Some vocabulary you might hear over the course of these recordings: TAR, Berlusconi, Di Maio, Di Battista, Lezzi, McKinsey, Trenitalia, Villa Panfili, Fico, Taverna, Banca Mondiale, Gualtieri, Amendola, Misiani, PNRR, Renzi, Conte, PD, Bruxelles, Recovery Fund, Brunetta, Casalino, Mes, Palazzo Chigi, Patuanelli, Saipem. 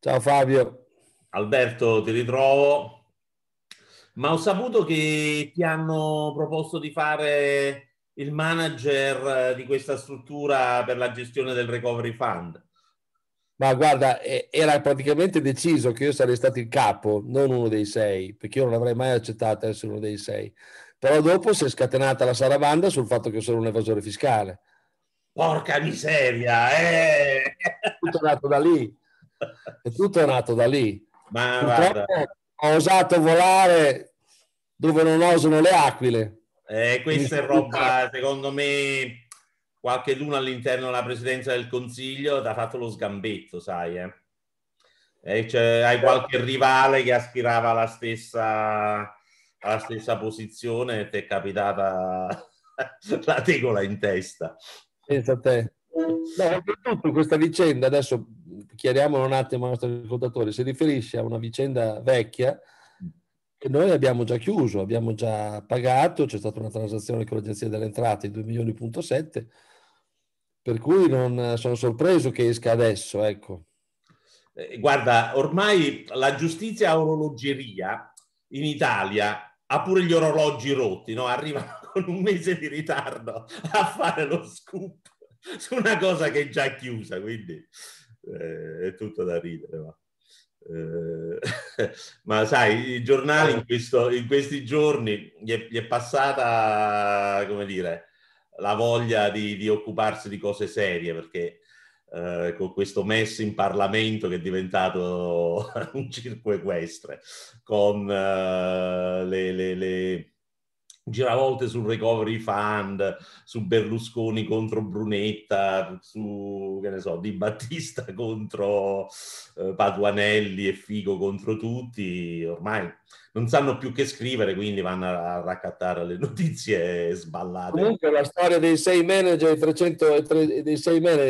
Ciao Fabio. Alberto, ti ritrovo. Ma ho saputo che ti hanno proposto di fare il manager di questa struttura per la gestione del Recovery Fund. Ma guarda, era praticamente deciso che io sarei stato il capo, non uno dei sei, perché io non avrei mai accettato essere uno dei sei. Però dopo si è scatenata la sarabanda sul fatto che sono un evasore fiscale. Porca miseria! Tutto nato da lì. È tutto nato da lì. Ma guarda, ho osato volare dove non osano le aquile. Questa è roba, secondo me... Qualcheduno all'interno della Presidenza del Consiglio ti ha fatto lo sgambetto, sai? Cioè, hai qualche rivale che aspirava alla stessa posizione e ti è capitata la tegola in testa. Pensa te. No, tutto questa vicenda, adesso chiariamolo un attimo ai nostri ascoltatori, si riferisce a una vicenda vecchia che noi abbiamo già chiuso, abbiamo già pagato, c'è stata una transazione con l'Agenzia delle Entrate, 2,7 milioni, per cui non sono sorpreso che esca adesso, ecco. Guarda, ormai la giustizia a orologeria in Italia ha pure gli orologi rotti, no? Arriva con un mese di ritardo a fare lo scoop su una cosa che è già chiusa, quindi è tutto da ridere, va. Ma sai, i giornali in questi giorni gli è passata, come dire, la voglia di occuparsi di cose serie, perché con questo Mes in Parlamento che è diventato un circo equestre, con le giravolte sul Recovery Fund, su Berlusconi contro Brunetta, su, che ne so, Di Battista contro Patuanelli e Fico contro tutti, ormai non sanno più che scrivere, quindi vanno a raccattare le notizie sballate. Comunque la storia dei sei manager e dei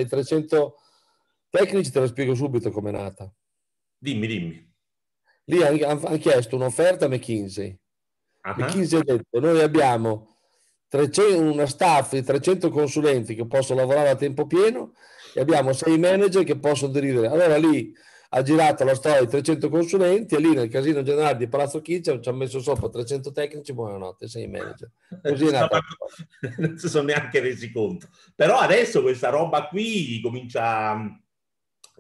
300 tecnici te la spiego subito com'è nata. Dimmi. Lì hanno chiesto un'offerta a McKinsey. McKinsey ha detto, noi abbiamo una staff di 300 consulenti che possono lavorare a tempo pieno e abbiamo 6 manager che possono dirigere. Allora lì ha girato la storia di 300 consulenti e lì nel casino generale di Palazzo Chigi ci ha messo sopra 300 tecnici, buonanotte, 6 manager. Così è nata. Non si sono neanche resi conto. Però adesso questa roba qui comincia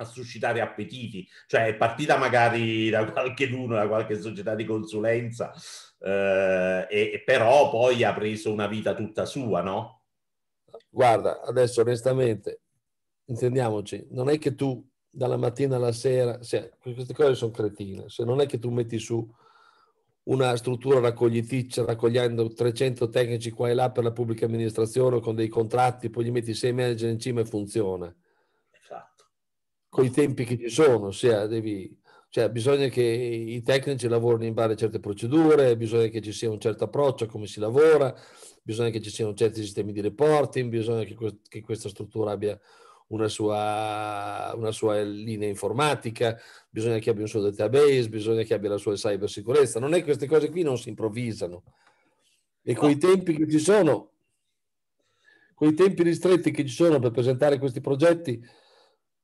a suscitare appetiti, cioè è partita magari da qualcheduno, da qualche società di consulenza, però poi ha preso una vita tutta sua, no? Guarda, adesso onestamente, intendiamoci, non è che tu dalla mattina alla sera, queste cose sono cretine, se non è che tu metti su una struttura raccogliticcia raccogliendo 300 tecnici qua e là per la pubblica amministrazione con dei contratti, poi gli metti 6 manager in cima e funziona. Con i tempi che ci sono, bisogna che i tecnici lavorino in base a certe procedure, bisogna che ci sia un certo approccio a come si lavora, bisogna che ci siano certi sistemi di reporting, bisogna che questa struttura abbia una sua linea informatica, bisogna che abbia un suo database, bisogna che abbia la sua cybersicurezza. Non è che queste cose qui non si improvvisano. E con i tempi che ci sono, con i tempi ristretti che ci sono per presentare questi progetti,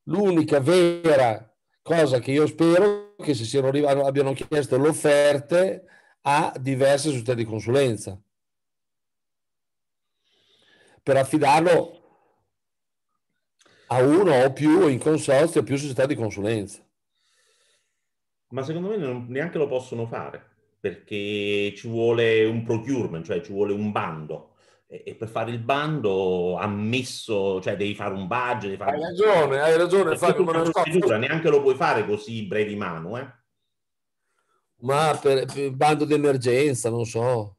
l'unica vera cosa che io spero è che abbiano chiesto le offerte a diverse società di consulenza per affidarlo a uno o più in consorzio o più società di consulenza. Ma secondo me neanche lo possono fare, perché ci vuole un procurement, cioè ci vuole un bando. E per fare il bando devi fare un budget, devi fare hai ragione Fabio, neanche lo puoi fare così brevi di mano ma per il bando d'emergenza non so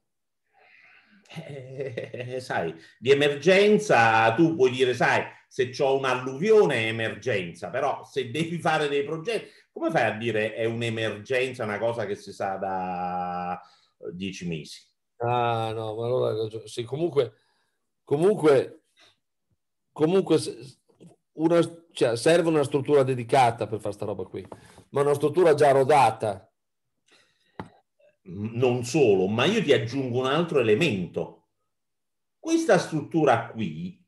sai, di emergenza tu puoi dire, sai, se c'ho un'alluvione è emergenza, però se devi fare dei progetti come fai a dire è un'emergenza una cosa che si sa da 10 mesi? Ah no, ma allora sì, comunque serve una struttura dedicata per fare sta roba qui, ma una struttura già rodata. Non solo, ma io ti aggiungo un altro elemento. Questa struttura qui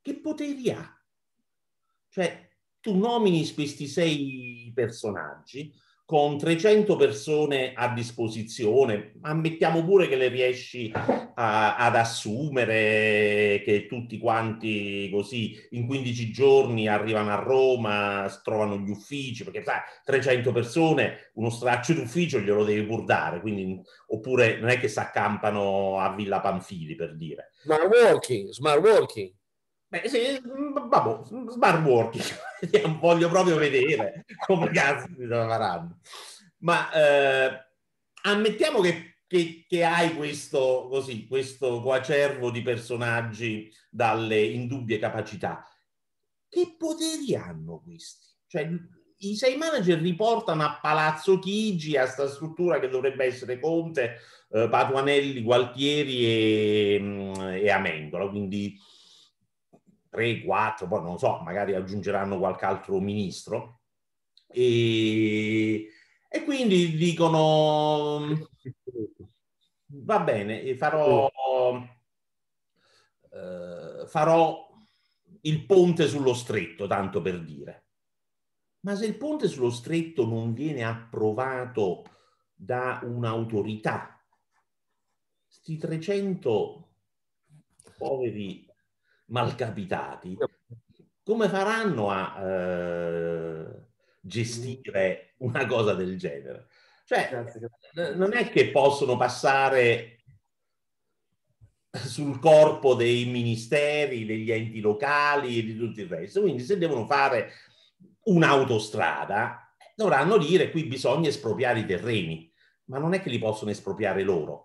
che poteri ha? Cioè tu nomini questi 6 personaggi, con 300 persone a disposizione, ammettiamo pure che le riesci ad assumere, che tutti quanti così in 15 giorni arrivano a Roma, trovano gli uffici, perché sai, 300 persone, uno straccio d'ufficio glielo devi pur dare, quindi, oppure non è che si accampano a Villa Panfili, per dire. Smart working. Beh, sì, vabbè, smart working, voglio proprio vedere come cazzo si faranno. Ma ammettiamo che hai questo coacervo di personaggi dalle indubbie capacità. Che poteri hanno questi? Cioè, i sei manager riportano a Palazzo Chigi, a sta struttura che dovrebbe essere Conte, Patuanelli, Gualtieri e Amendola, quindi 3, 4, poi non so, magari aggiungeranno qualche altro ministro, e quindi dicono va bene, farò il ponte sullo stretto, tanto per dire. Ma se il ponte sullo stretto non viene approvato da un'autorità, sti 300 poveri malcapitati, come faranno a gestire una cosa del genere? Cioè, non è che possono passare sul corpo dei ministeri, degli enti locali e di tutto il resto. Quindi se devono fare un'autostrada, dovranno dire qui bisogna espropriare i terreni, ma non è che li possono espropriare loro.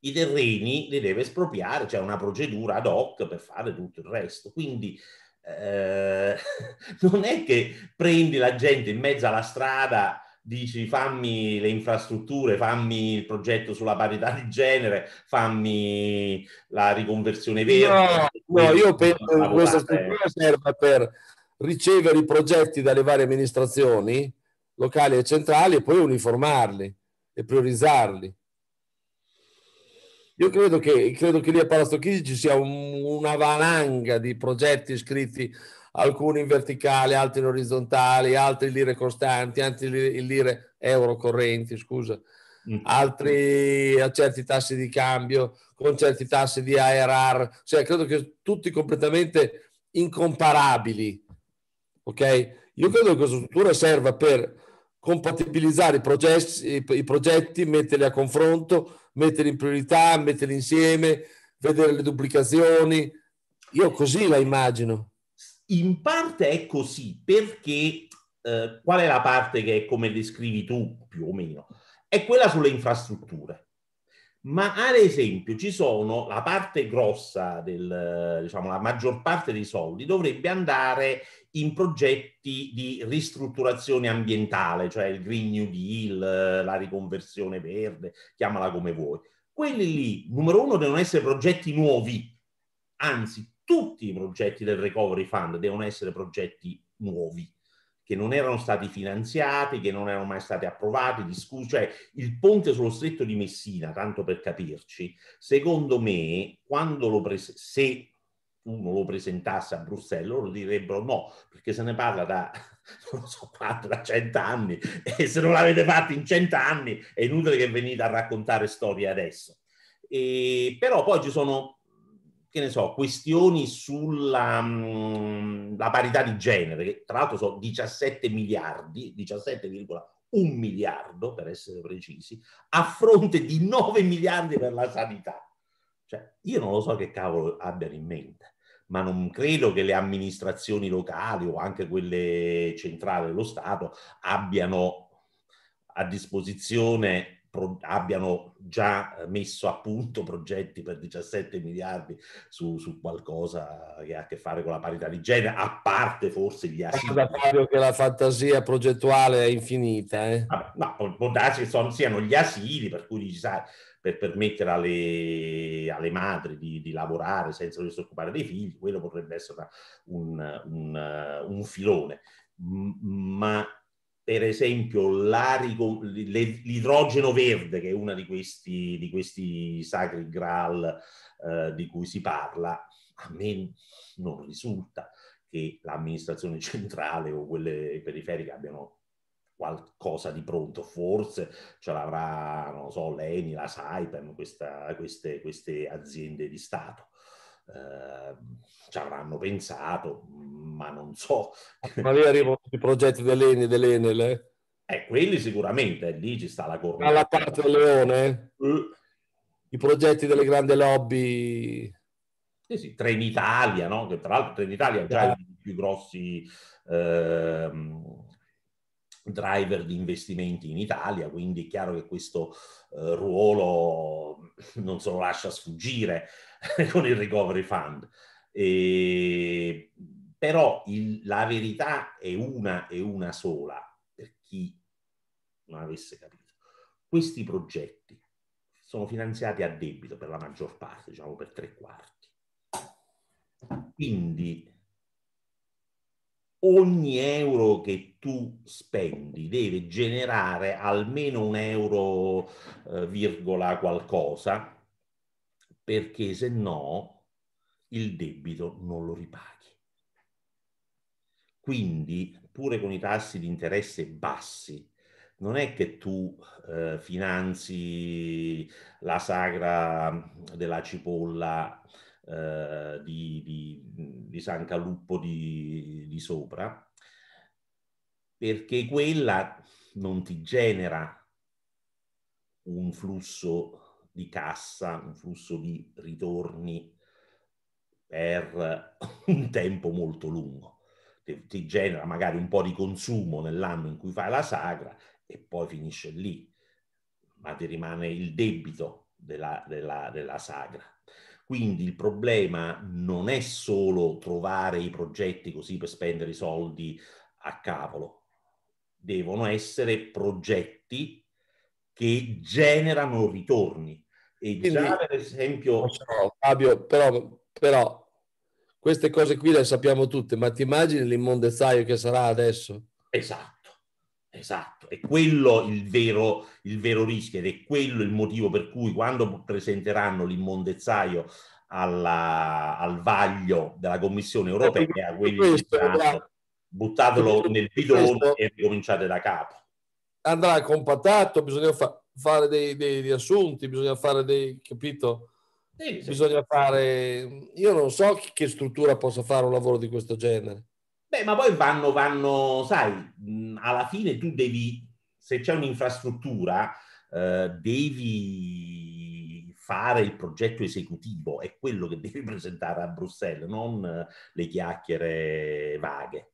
I terreni li deve espropriare, c'è una procedura ad hoc per fare tutto il resto. Quindi non è che prendi la gente in mezzo alla strada, dici fammi le infrastrutture, fammi il progetto sulla parità di genere, fammi la riconversione verde. No, io penso che questa struttura serva per ricevere i progetti dalle varie amministrazioni locali e centrali e poi uniformarli e priorizzarli. Io credo che lì a Palazzo Chigi ci sia una valanga di progetti iscritti, alcuni in verticale, altri in orizzontale, altri in lire costanti, altri in lire euro correnti, scusa, altri a certi tassi di cambio, con certi tassi di ARR, cioè credo che tutti completamente incomparabili, ok? Io credo che questa struttura serva per compatibilizzare i progetti, metterli a confronto, metterli in priorità, metterli insieme, vedere le duplicazioni. Io così la immagino. In parte è così, perché qual è la parte che è come descrivi tu, più o meno? È quella sulle infrastrutture. Ma ad esempio ci sono la parte grossa, diciamo la maggior parte dei soldi dovrebbe andare in progetti di ristrutturazione ambientale, cioè il Green New Deal, la riconversione verde, chiamala come vuoi. Quelli lì, numero uno, devono essere progetti nuovi, anzi tutti i progetti del Recovery Fund devono essere progetti nuovi, che non erano stati finanziati, che non erano mai stati approvati, discussi. Cioè il ponte sullo stretto di Messina, tanto per capirci, secondo me, quando se uno lo presentasse a Bruxelles, loro direbbero no, perché se ne parla da, non so, 4 a 100 anni, e se non l'avete fatto in 100 anni è inutile che venite a raccontare storie adesso. Però poi ci sono, che ne so, questioni sulla la parità di genere, che tra l'altro sono 17 miliardi, 17,1 miliardo per essere precisi, a fronte di 9 miliardi per la sanità. Cioè, io non lo so che cavolo abbiano in mente, ma non credo che le amministrazioni locali o anche quelle centrali dello Stato abbiano a disposizione, abbiano già messo a punto progetti per 17 miliardi su qualcosa che ha a che fare con la parità di genere, a parte forse gli asili. Che la fantasia progettuale è infinita. No, può darsi che siano gli asili, per cui dici, sai, per permettere alle madri di lavorare senza doversi occupare dei figli, quello potrebbe essere un filone. Ma per esempio l'idrogeno verde, che è uno di questi sacri graal di cui si parla, a me non risulta che l'amministrazione centrale o quelle periferiche abbiano qualcosa di pronto, forse ce l'avrà, non so, l'ENI, la Saipem, queste aziende di Stato. Ci avranno pensato, ma non so. Ma lì arrivano i progetti dell'ENI e dell'ENEL? Quelli sicuramente, lì ci sta la corona. Alla parte del leone? I progetti delle grandi lobby? Sì, Trenitalia, no? Che tra l'altro Trenitalia è già uno dei più grossi driver di investimenti in Italia, quindi è chiaro che questo ruolo non se lo lascia sfuggire con il Recovery Fund. Però la verità è una sola, per chi non avesse capito. Questi progetti sono finanziati a debito per la maggior parte, diciamo per 3/4. Quindi ogni euro che tu spendi deve generare almeno un euro virgola qualcosa, perché se no il debito non lo ripaghi. Quindi pure con i tassi di interesse bassi non è che tu finanzi la sagra della cipolla di San Caluppo di sopra, perché quella non ti genera un flusso di cassa, un flusso di ritorni per un tempo molto lungo. Ti genera magari un po' di consumo nell'anno in cui fai la sagra e poi finisce lì, ma ti rimane il debito della sagra. Quindi il problema non è solo trovare i progetti così per spendere i soldi a cavolo. Devono essere progetti che generano ritorni. E quindi, già per esempio... Fabio, però queste cose qui le sappiamo tutte, ma ti immagini l'immondezzaio che sarà adesso? Esatto, è quello il vero rischio, ed è quello il motivo per cui quando presenteranno l'immondezzaio al vaglio della Commissione europea, quelli diranno, buttatelo nel bidone e ricominciate da capo. Andrà compattato, bisogna fare dei riassunti, bisogna fare dei, capito? Sì. Bisogna fare... Io non so che struttura possa fare un lavoro di questo genere. Beh, ma poi vanno, sai, alla fine tu devi, se c'è un'infrastruttura, devi fare il progetto esecutivo, è quello che devi presentare a Bruxelles, non le chiacchiere vaghe.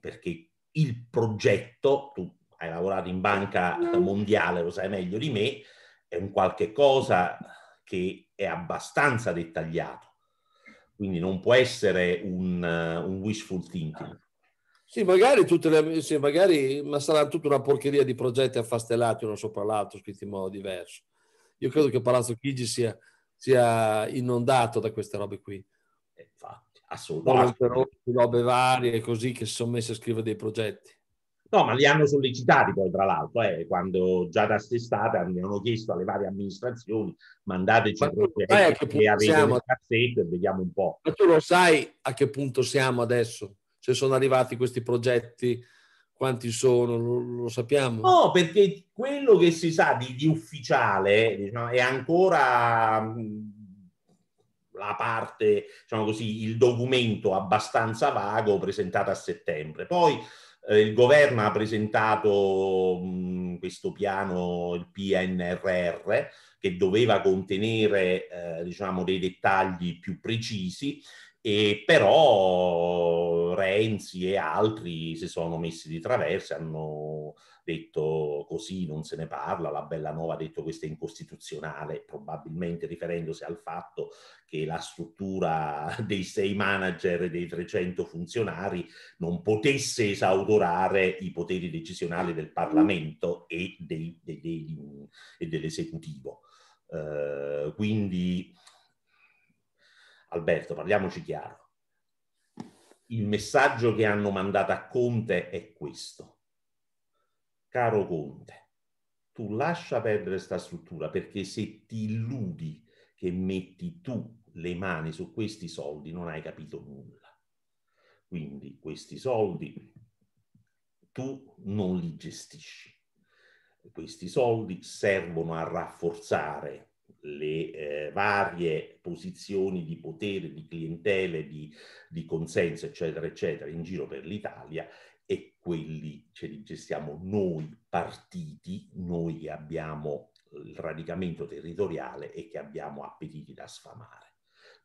Perché il progetto, tu hai lavorato in Banca Mondiale, lo sai meglio di me, è un qualche cosa che è abbastanza dettagliato. Quindi non può essere un wishful thinking. Sì, magari ma sarà tutta una porcheria di progetti affastellati uno sopra l'altro, scritti in modo diverso. Io credo che Palazzo Chigi sia inondato da queste robe qui. Infatti, assolutamente. Robe varie così che si sono messe a scrivere dei progetti. No, ma li hanno sollecitati poi, tra l'altro, quando già da quest'estate hanno chiesto alle varie amministrazioni: mandateci progetti che avete nel cassetto e vediamo un po'. Ma tu lo sai a che punto siamo adesso? Se sono arrivati questi progetti, quanti sono, lo sappiamo? No, perché quello che si sa di ufficiale, diciamo, è ancora la parte, diciamo così, il documento abbastanza vago presentato a settembre. Poi il governo ha presentato questo piano, il PNRR, che doveva contenere diciamo dei dettagli più precisi, e però Renzi e altri si sono messi di traverso, hanno detto così non se ne parla, la Bellanova ha detto questo è incostituzionale, probabilmente riferendosi al fatto che la struttura dei 6 manager e dei 300 funzionari non potesse esautorare i poteri decisionali del Parlamento e dell'esecutivo. Quindi, Alberto, parliamoci chiaro. Il messaggio che hanno mandato a Conte è questo. Caro Conte, tu lascia perdere sta struttura, perché se ti illudi che metti tu le mani su questi soldi non hai capito nulla. Quindi questi soldi tu non li gestisci. Questi soldi servono a rafforzare le varie posizioni di potere, di clientele, di consenso, eccetera, eccetera, in giro per l'Italia, e quelli ce li gestiamo noi partiti, noi che abbiamo il radicamento territoriale e che abbiamo appetiti da sfamare.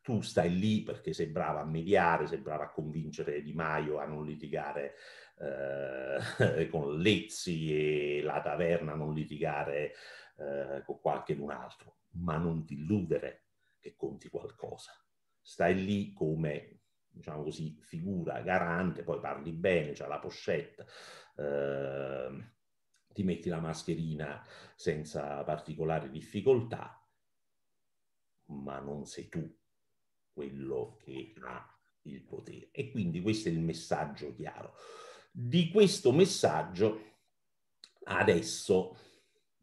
Tu stai lì perché sei brava a mediare, sei brava a convincere Di Maio a non litigare con Lezzi e la Taverna, a non litigare con qualcun altro, ma non ti illudere che conti qualcosa. Stai lì come, diciamo così, figura garante, poi parli bene, c'è la pochette, ti metti la mascherina senza particolari difficoltà, ma non sei tu quello che ha il potere. E quindi questo è il messaggio chiaro. Di questo messaggio adesso,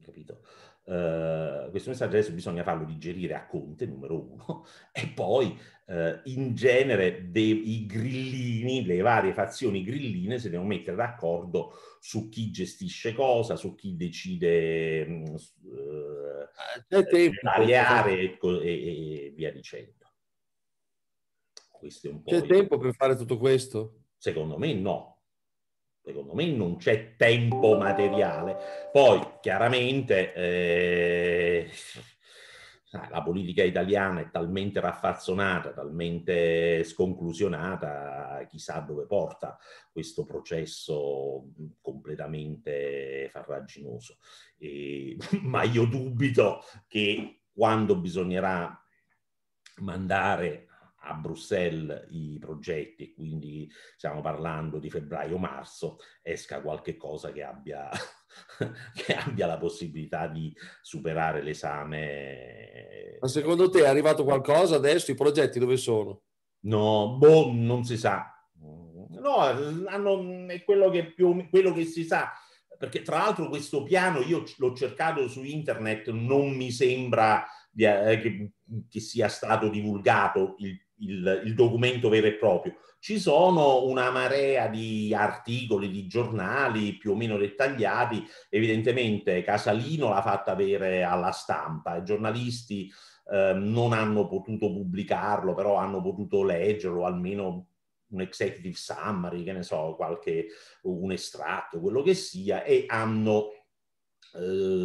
capito? Questo messaggio adesso bisogna farlo digerire a Conte, numero uno, e poi in genere i grillini, le varie fazioni grilline si devono mettere d'accordo su chi gestisce cosa, su chi decide tagliare e via dicendo. Questo è un po'... C'è tempo per fare tutto questo? Secondo me no. Secondo me non c'è tempo materiale. Poi, chiaramente, la politica italiana è talmente raffazzonata, talmente sconclusionata, chissà dove porta questo processo completamente farraginoso. Ma io dubito che quando bisognerà mandare a Bruxelles i progetti, quindi stiamo parlando di febbraio-marzo, esca qualche cosa che abbia la possibilità di superare l'esame. Ma secondo te è arrivato qualcosa adesso? I progetti dove sono? No, boh, non si sa. No, è quello che si sa, perché tra l'altro questo piano io l'ho cercato su internet, non mi sembra che sia stato divulgato il documento vero e proprio. Ci sono una marea di articoli, di giornali più o meno dettagliati. Evidentemente Casalino l'ha fatta avere alla stampa, i giornalisti non hanno potuto pubblicarlo, però hanno potuto leggerlo, almeno un executive summary, che ne so, un estratto, quello che sia, e hanno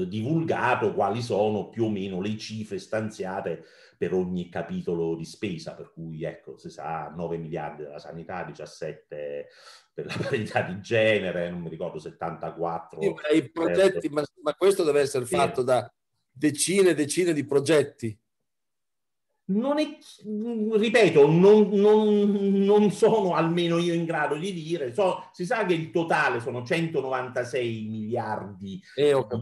divulgato quali sono più o meno le cifre stanziate per ogni capitolo di spesa, per cui ecco, si sa 9 miliardi della sanità, 17 per la parità di genere, non mi ricordo 74. Sì, ma i progetti, ma questo deve essere fatto da decine e decine di progetti. Non è, ripeto, non sono almeno io in grado di dire, si sa che il totale sono 196 miliardi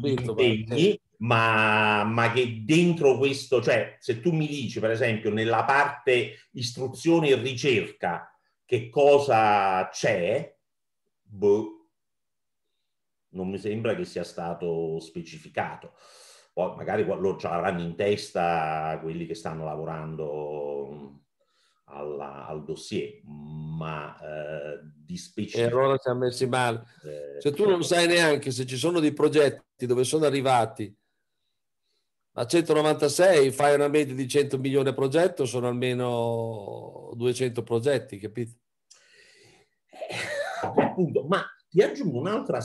di impegni, ma che dentro questo, cioè se tu mi dici per esempio nella parte istruzione e ricerca che cosa c'è, non mi sembra che sia stato specificato. Poi magari lo avranno in testa quelli che stanno lavorando al dossier, ma di specifico. E allora siamo messi male. Se tu non sai neanche se ci sono dei progetti dove sono arrivati a 196, fai una media di 100 milioni a progetto, sono almeno 200 progetti, capito? Appunto, ma ti aggiungo un'altra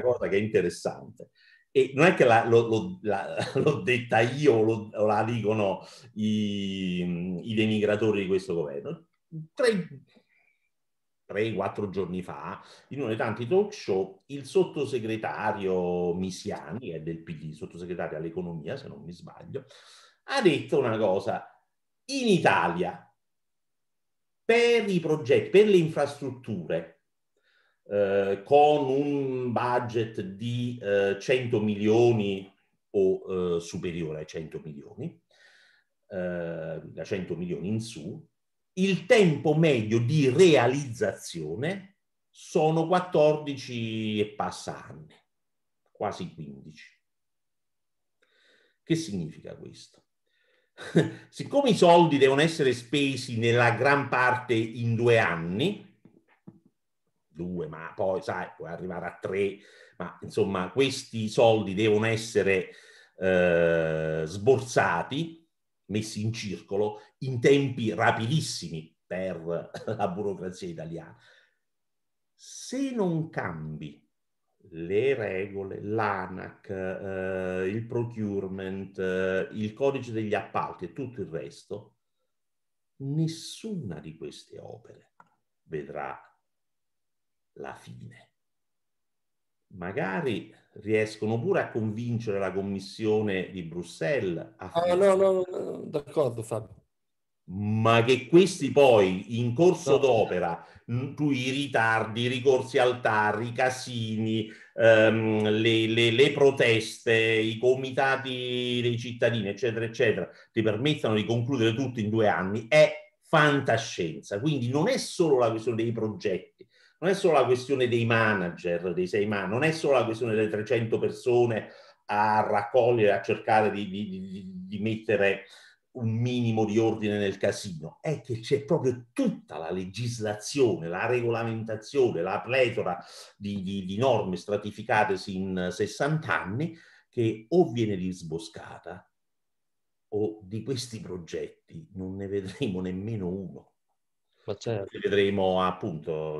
cosa che è interessante. E non è che l'ho detta io o la dicono i denigratori di questo governo. 3-4 giorni fa, in uno dei tanti talk show, il sottosegretario Misiani, che è del PD, sottosegretario all'economia, se non mi sbaglio, ha detto una cosa. In Italia, per i progetti, per le infrastrutture, con un budget di 100 milioni o superiore ai 100 milioni, da 100 milioni in su, il tempo medio di realizzazione sono 14 e passa anni, quasi 15. Che significa questo? Siccome i soldi devono essere spesi nella gran parte in 2 anni, due, ma poi sai, puoi arrivare a 3, ma insomma questi soldi devono essere sborsati, messi in circolo in tempi rapidissimi per la burocrazia italiana. Se non cambi le regole, l'ANAC, il procurement, il codice degli appalti e tutto il resto, nessuna di queste opere vedrà la fine. Magari riescono pure a convincere la Commissione di Bruxelles a fare... No, d'accordo Fabio. Ma che questi poi in corso d'opera, tu i ritardi, i ricorsi al TAR, i casini, le proteste, i comitati dei cittadini, eccetera, eccetera, ti permettano di concludere tutto in 2 anni, è fantascienza. Quindi non è solo la questione dei progetti, non è solo la questione dei manager, dei 6 man, non è solo la questione delle 300 persone a raccogliere, a cercare di mettere un minimo di ordine nel casino, è che c'è proprio tutta la legislazione, la regolamentazione, la pletora di norme stratificatesi in 60 anni che o viene disboscata o di questi progetti non ne vedremo nemmeno uno. Ma certo. Vedremo appunto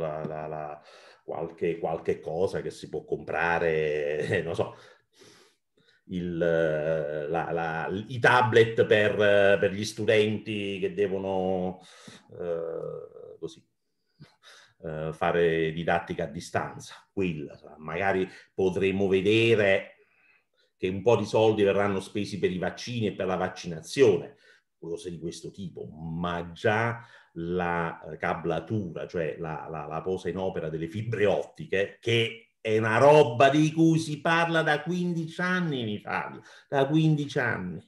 qualche cosa che si può comprare, non so, i tablet per gli studenti che devono fare didattica a distanza. Quella, magari potremo vedere che un po' di soldi verranno spesi per i vaccini e per la vaccinazione, cose di questo tipo, ma già la cablatura, cioè la posa in opera delle fibre ottiche, che è una roba di cui si parla da 15 anni in Italia, da 15 anni.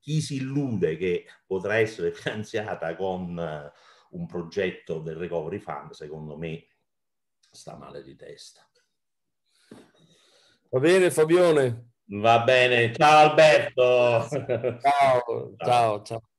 Chi si illude che potrà essere finanziata con un progetto del Recovery Fund, secondo me, sta male di testa. Va bene, Fabione? Va bene, ciao Alberto! Ciao, ciao, ciao.